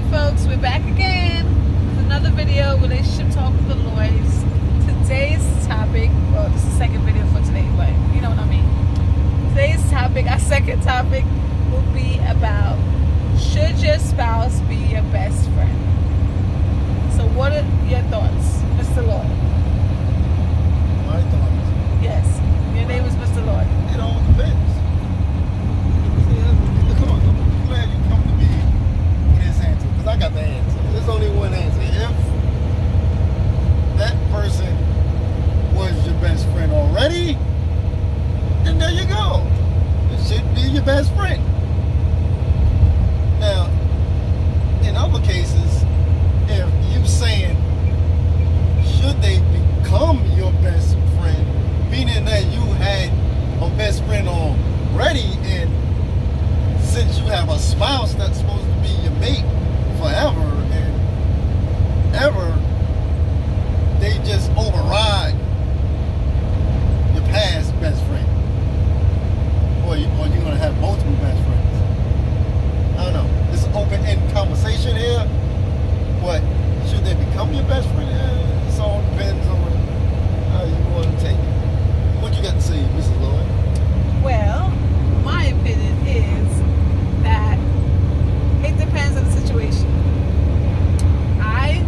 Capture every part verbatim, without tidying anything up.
Hey folks, we're back again with another video, Relationship Talk with the Lloyds. Today's topic, well, this is the second video for today, but you know what I mean. Today's topic, our second topic, will be about should your spouse be your best friend? So what are your thoughts, Mister Lloyd? My thoughts? Yes, your name is Mister Lloyd. It all depends. Come on, come on. I'm glad you come to me with this answer, because I got the answer. There's only one answer. If that person was your best friend already, then there you go. It should be your best friend. Now, in other cases, if you're saying, should they become your best friend, meaning that you had a best friend already, and since you have a spouse that's supposed to be your mate forever and ever, they just override your past best friend. Or, you, or you're going to have multiple best friends. I don't know. It's an open-end conversation here. But should they become your best friend? Yeah, it all depends on how you want to take it. What you got to say, Missus Lloyd? Well, my opinion is that it depends on the situation. I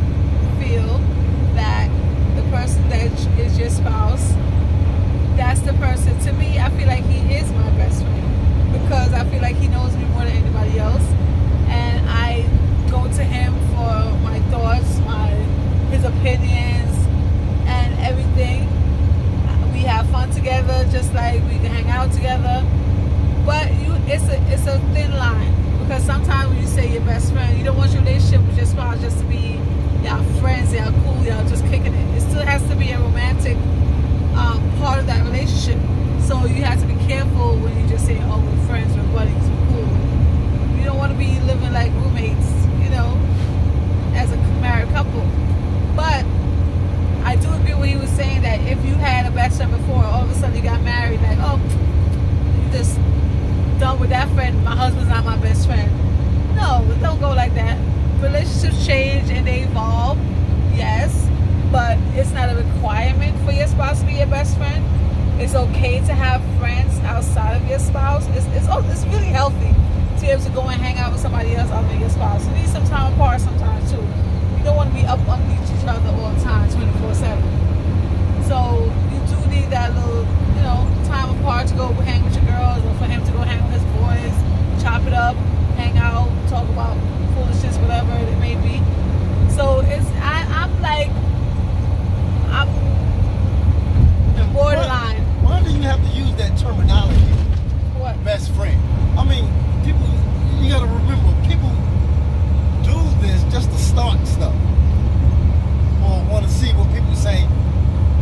feel that the person that is your spouse, that's the person. To me, I feel like he is my best friend because I feel like he knows me more than anybody else, and I go to him for my thoughts, my his opinions, and everything. We have fun together, just like we can hang out together. But you, it's a it's a thin line, because sometimes when you say your best friend, you don't want your relationship with your spouse just to be y'all friends, y'all cool, y'all just kicking it. It still has to be a romantic um, part of that relationship. So you have to be careful when you just say, "Oh, we're friends, we're buddies, we're cool." You don't want to be living like roommates, you know, as a married couple. But I do agree when he was saying that if you had a best friend before, all of a sudden you got married, like, oh, you just done with that friend, my husband's not my best friend. No, don't go like that. Relationships change and they evolve, yes, but it's not a requirement for your spouse to be your best friend. It's okay to have friends outside of your spouse. It's it's, it's really healthy to be able to go and hang out with somebody else other than your spouse. You need some time apart sometimes too. You don't want to be up underneath each other all the time, twenty-four seven. So you do need that little, you know, time apart to go hang with your girls, or for him to go hang with his boys, chop it up, hang out, talk about foolishness, whatever it may be. So it's I, I'm like I'm borderline. Why, why do you have to use that terminology? What? Best friend. I mean, people, you gotta remember, people do this just to start stuff. Or wanna see what people say.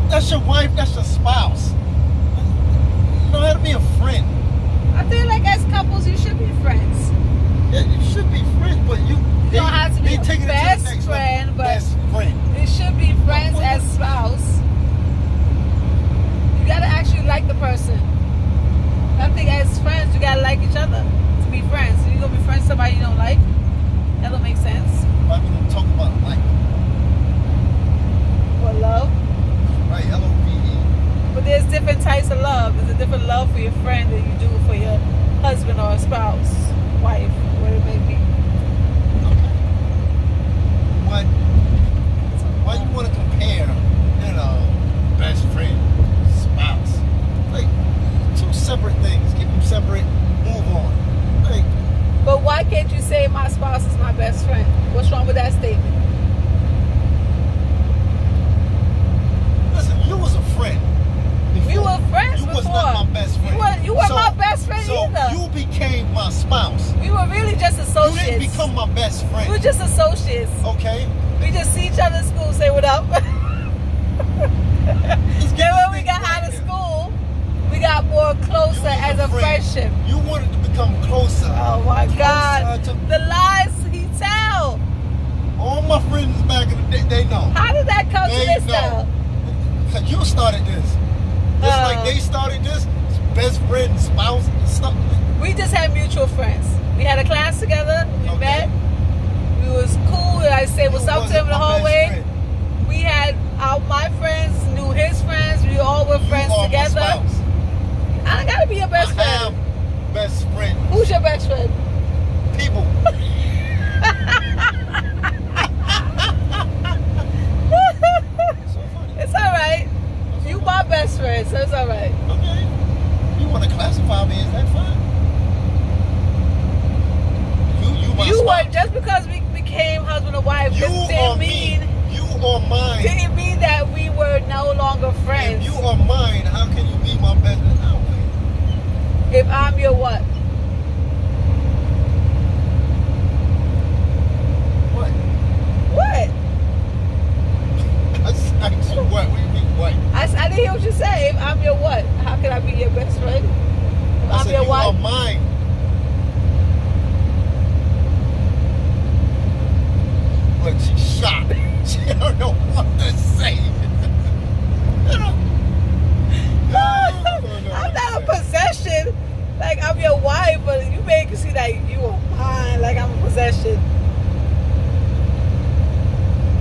That's your wife, that's your spouse. You know how to be a friend. I feel like as couples you should be friends. Yeah, you should be friends, but you, you they, don't have to be best to friend, but best friend. It should be friends well, well, as spouse. You gotta actually like the person. I think as friends you gotta like each other to be friends. So you gonna be friends with somebody you don't like? That don't make sense. Why we gonna talk about like? Or love? Right, L O V E. But there's different types of love. There's a different love for your friend than you do for your husband or spouse, wife, whatever it may be. Okay. What? Why you want to compare, you know, best friend, spouse? Like, two separate things. Keep them separate. Move on. Like. But why can't you say my spouse is my best friend? What's wrong with that statement? Listen, you was a friend. Before, you were friends you before. You was not my best friend. You were, you were so, my best friend so either. So you became my spouse. We were really just associates. You didn't become my best friend. We were just associates. Okay. We just see each other in school, say what up. Then when we got out of school, we got more closer as a, a friendship. You wanted to become closer. Oh my closer God. To... The lies he tell. All my friends back in the day, they know. How did that come they to this now? Because you started this. Just uh, like they started this, best friend, spouse, stuff. We just had mutual friends. We had a class together. We okay. met. We was together. I gotta be your best friend. I am best friend. Who's your best friend? People. It's alright. You my best friend, so it's alright. Okay. You wanna classify me as that fine? You you my You spouse. Are just because we became husband and wife, you didn't mean me. You are mine. Didn't mean that we were no longer friends. If you are mine, how can you be my best friend? If I'm your what? What? What? I said you what? What do you mean what? I, I didn't hear what you said. If I'm your what? How can I be your best friend? If I I'm said your you what? Are mine. Look, she's shot. She don't know what to say. I'm not a possession. Like, I'm your wife, but you make it see that you are mine. Like, I'm a possession.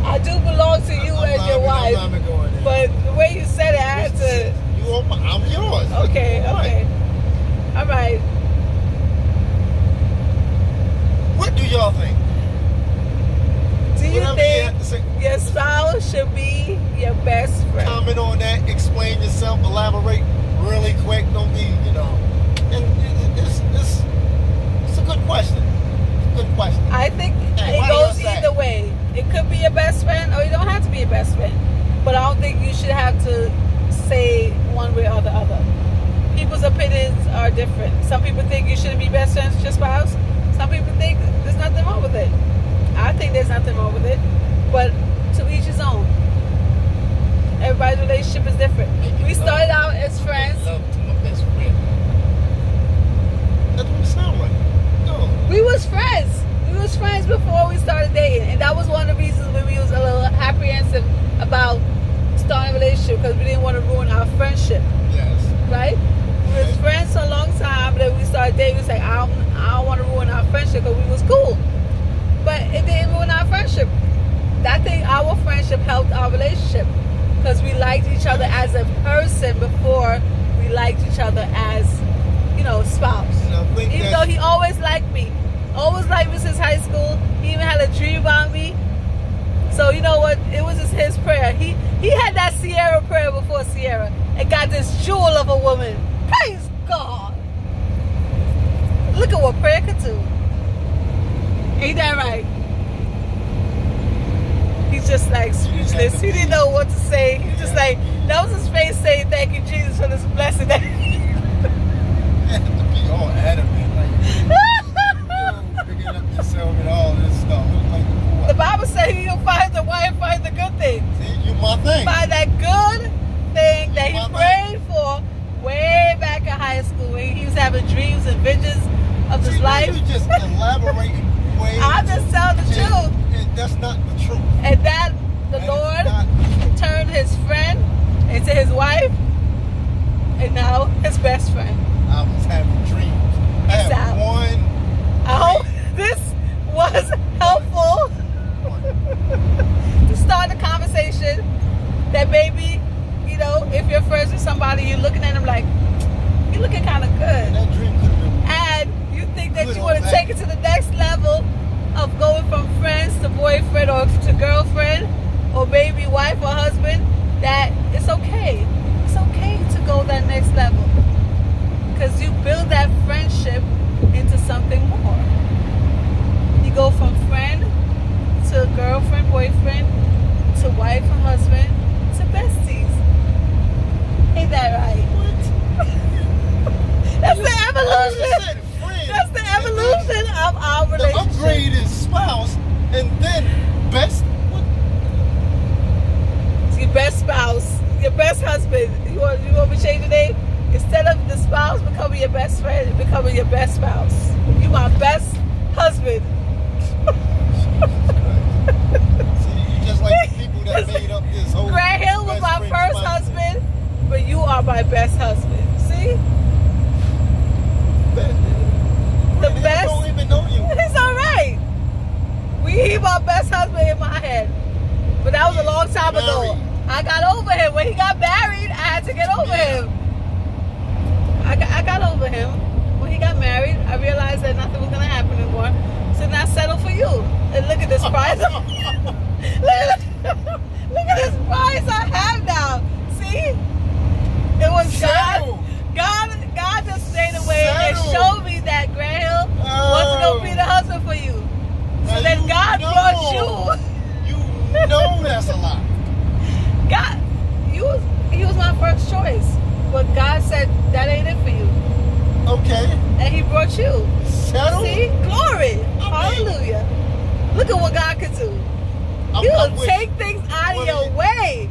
I do belong to you I'm as your wife. I'm but the way you said it, I had to. You are my, I'm yours. Okay, all okay. Right. All right. What do y'all think? Do you what think your spouse should be your best friend? Comment on that. Explain yourself. Elaborate really quick. Don't be, you know. And it's, it's, it's a good question. It's a good question. I think hey, it goes either way. It could be your best friend, or you don't have to be your best friend. But I don't think you should have to say one way or the other. People's opinions are different. Some people think you shouldn't be best friends with your spouse. Some people think there's nothing wrong with it. I think there's nothing wrong with it, but to each his own. Everybody's relationship is different. We started out as friends. Love to my best friend. That's what it sounds like. No. We was friends. We was friends before we started dating, and that was one of the reasons when we was a little apprehensive about starting a relationship because we didn't want to ruin our friendship. Yes. Right? We was friends for a long time, but we started dating. We was like, I don't, I don't want to ruin our friendship because we was cool. But it didn't ruin our friendship. I think our friendship helped our relationship because we liked each other as a person before we liked each other as, you know, spouse. Even though he always liked me, always liked me since high school. He even had a dream about me. So you know what? It was just his prayer. He he had that Sierra prayer before Sierra, and got this jewel of a woman. Praise God! Look at what prayer could do. Ain't that right? He's just like speechless. He didn't know what to say. He was just like, that was his face saying, thank you, Jesus, for this blessing. That he had to be all adamant. Like, you know, picking up yourself and all this stuff. Like, the Bible said he don't find the wife, find the good thing. See, you my thing. Find that good thing you that he prayed thing. For way back in high school when he was having dreams and visions of See, his life. You just elaborating. I just tell the truth. And that's not the truth. And that the Lord turned his friend into his wife, and now his best friend. I was having dreams. I had one. I hope this was helpful to start a conversation that maybe, you know, if you're friends with somebody, you're looking at them like, you're looking kind of good. That dream could have been think that you want to take it to the next level of going from friends to boyfriend or to girlfriend or baby wife or husband, that it's okay. It's okay to go that next level because you build that friendship into something more. You go from friend to girlfriend, boyfriend to wife or husband to besties. Ain't that right? What? That's the evolution. That's the evolution of our relationship. The upgrade is spouse and then best. It's your best spouse, your best husband. You want, you want me to change your name? Instead of the spouse becoming your best friend, becoming your best spouse. You my best husband. See, you just like the people that made up this whole. Grant Hill was my first husband, but you are my best husband. See? Best. The he best. Don't even know you. It's alright. We he my best husband in my head. But that was He's a long time married. ago. I got over him. When he got married, I had to get over yeah. him. I got, I got over him. When he got married, I realized that nothing was going to happen anymore. So now settle for you. And look at this prize. look, look, look at this prize I have now. See? It was settle. God. God God just stayed away and showed me that Grant Hill wasn't going to be the husband for you. So then God know. brought you. You know that's a lie. God, you was, he was my first choice. But God said, that ain't it for you. Okay. And he brought you. Settle. See? Glory. Okay. Hallelujah. Look at what God could do. I'm, he will take things out of your way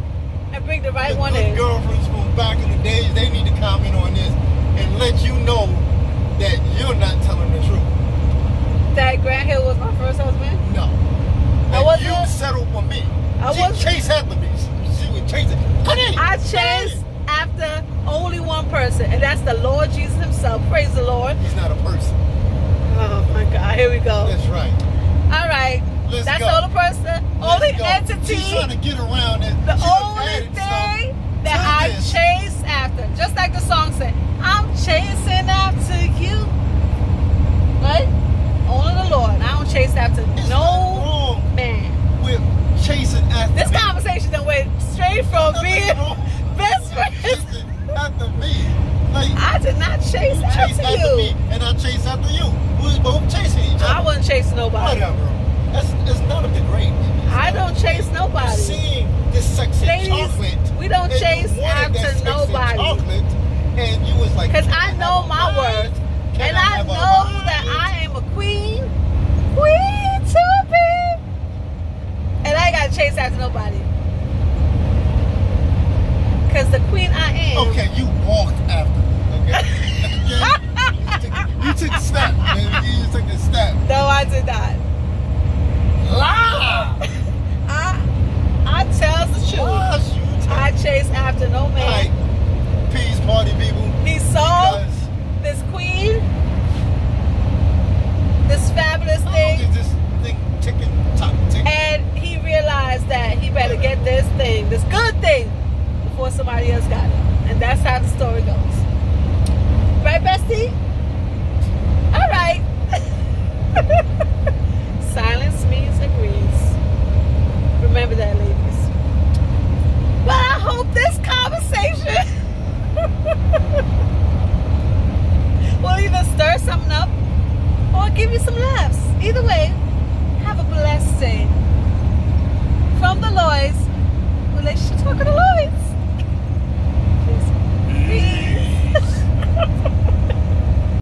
and bring the right the one in. Girlfriends from back in the days, they need to comment on this and let you know that you're not telling the truth. That Grant Hill was my first husband? No. I wasn't. You settled for me. I was chased after me. She would chase it. Come in. I chased after only one person, and that's the Lord Jesus himself. Praise the Lord. He's not a person. Oh my God, here we go. That's right. All right. Let's that's go. All the person, only go. entity. She's trying to get around it. The only thing that I this. chase after, just like the song said, I'm chasing after you. Right? Only the Lord. I don't chase after it's no man. We're chasing after This me. conversation that went straight from being best friends. After me. Like, I did not chase, you after, chase after you. Me and I chased after you. We was both chasing each other. I wasn't chasing nobody. Whatever. That's, that's not a degrade. I don't chase nobody. You're seeing this sexy Ladies, chocolate. We don't chase after nobody. Chocolate, and you was like, because I know my worth. And I, I know that I am a queen. Queen to be. And I got to chase after nobody. Because the queen I am. Okay, you walked after me. Okay. you, took, you took the step, baby. You took the step. No, I did not. Lie. I I tell the truth. I chase after no man. Right. Peace, party people. He saw this queen, this fabulous thing. Is this thing ticking, top ticking? And he realized that he better get this thing, this good thing, before somebody else got it. And that's how the story goes. Right, bestie? All right. Silence means agrees. Remember that, ladies. But I hope this conversation will either stir something up or give you some laughs. Either way, have a blessed day. From the Lloyds, Relationship Talk with the Lloyds.